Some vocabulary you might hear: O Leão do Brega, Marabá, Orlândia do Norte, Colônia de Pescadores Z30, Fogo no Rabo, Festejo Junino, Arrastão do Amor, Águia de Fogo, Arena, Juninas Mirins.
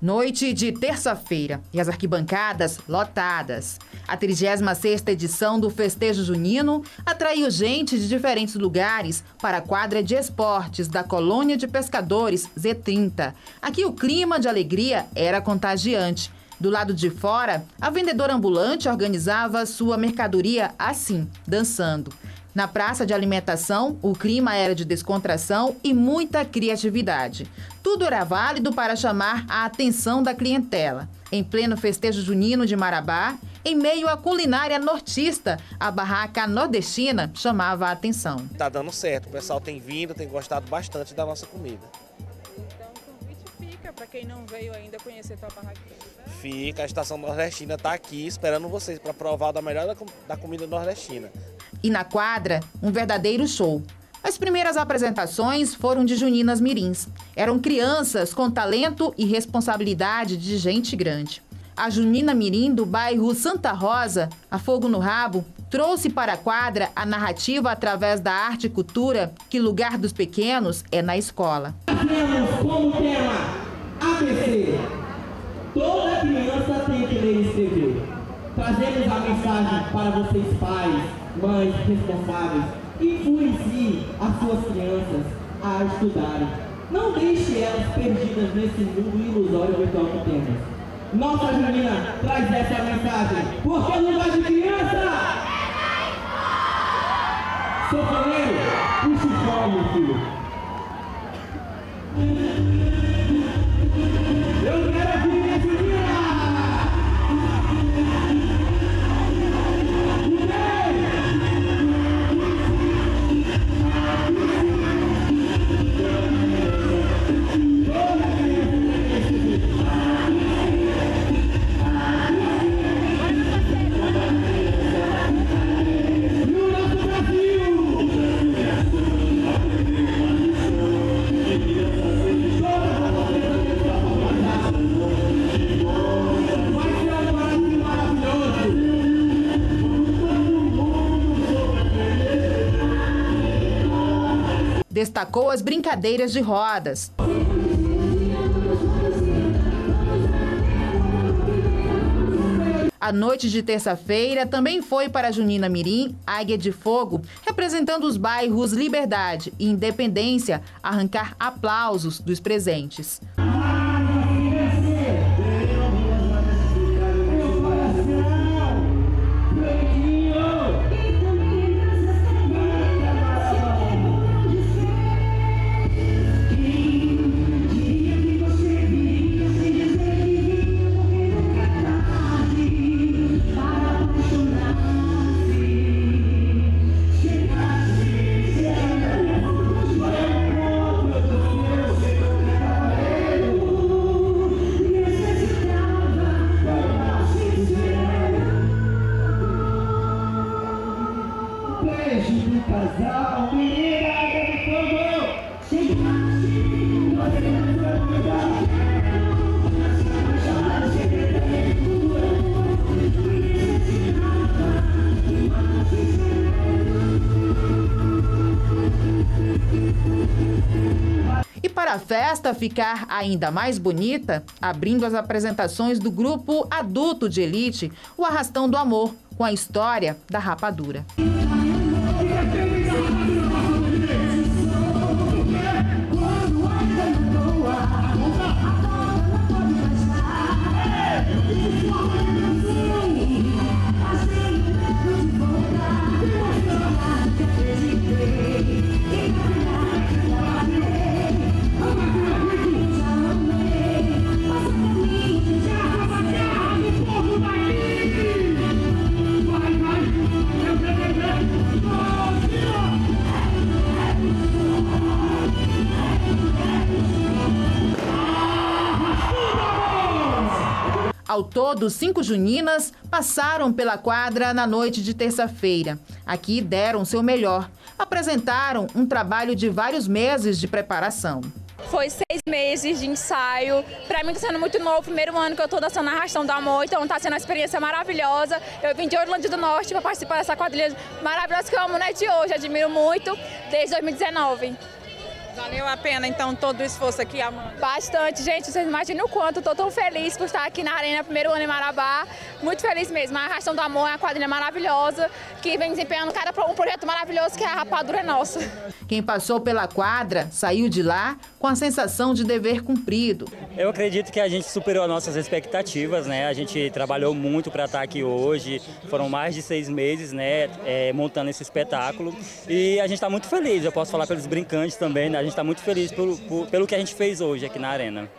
Noite de terça-feira e as arquibancadas lotadas. A 36ª edição do Festejo Junino atraiu gente de diferentes lugares para a quadra de esportes da Colônia de Pescadores Z30. Aqui o clima de alegria era contagiante. Do lado de fora, a vendedora ambulante organizava sua mercadoria assim, dançando. Na praça de alimentação, o clima era de descontração e muita criatividade. Tudo era válido para chamar a atenção da clientela. Em pleno festejo junino de Marabá, em meio à culinária nortista, a barraca nordestina chamava a atenção. Tá dando certo, o pessoal tem vindo, tem gostado bastante da nossa comida. Então o convite fica para quem não veio ainda conhecer tua barraca. Fica, a estação nordestina está aqui esperando vocês para provar da melhor da comida nordestina. E na quadra, um verdadeiro show. As primeiras apresentações foram de Juninas Mirins. Eram crianças com talento e responsabilidade de gente grande. A Junina Mirim, do bairro Santa Rosa, a Fogo no Rabo, trouxe para a quadra a narrativa através da arte e cultura que lugar dos pequenos é na escola. Como tema ABC, toda criança tem que ler e escrever. Trazemos a mensagem para vocês pais, mães responsáveis, influencie as suas crianças a estudarem. Não deixe elas perdidas nesse mundo ilusório virtual que temos. Nossa Junina traz essa mensagem, porque não vai de criança! Seu coleiro, puxa o chão, meu filho. Eu quero a minha Junina! Destacou as brincadeiras de rodas. A noite de terça-feira também foi para Junina Mirim, Águia de Fogo, representando os bairros Liberdade e Independência, arrancar aplausos dos presentes. E para a festa ficar ainda mais bonita, abrindo as apresentações do grupo adulto de elite, o Arrastão do Amor, com a história da rapadura. Ao todo, 5 juninas passaram pela quadra na noite de terça-feira. Aqui deram seu melhor. Apresentaram um trabalho de vários meses de preparação. Foi 6 meses de ensaio. Para mim está sendo muito novo, primeiro ano que eu estou dançando na Arrastão do Amor, então está sendo uma experiência maravilhosa. Eu vim de Orlândia do Norte para participar dessa quadrilha maravilhosa que eu amo, né, de hoje. Admiro muito, desde 2019. Valeu a pena, então, todo o esforço aqui, Amanda? Bastante, gente. Vocês imaginam o quanto. Estou tão feliz por estar aqui na Arena, primeiro ano em Marabá. Muito feliz mesmo. A Arrastão do Amor é uma quadrilha maravilhosa, que vem desempenhando um projeto maravilhoso, que é a rapadura nossa. Quem passou pela quadra saiu de lá com a sensação de dever cumprido. Eu acredito que a gente superou as nossas expectativas, né? A gente trabalhou muito para estar aqui hoje. Foram mais de 6 meses, né, montando esse espetáculo. E a gente está muito feliz, eu posso falar pelos brincantes também, né? A gente está muito feliz pelo que a gente fez hoje aqui na Arena.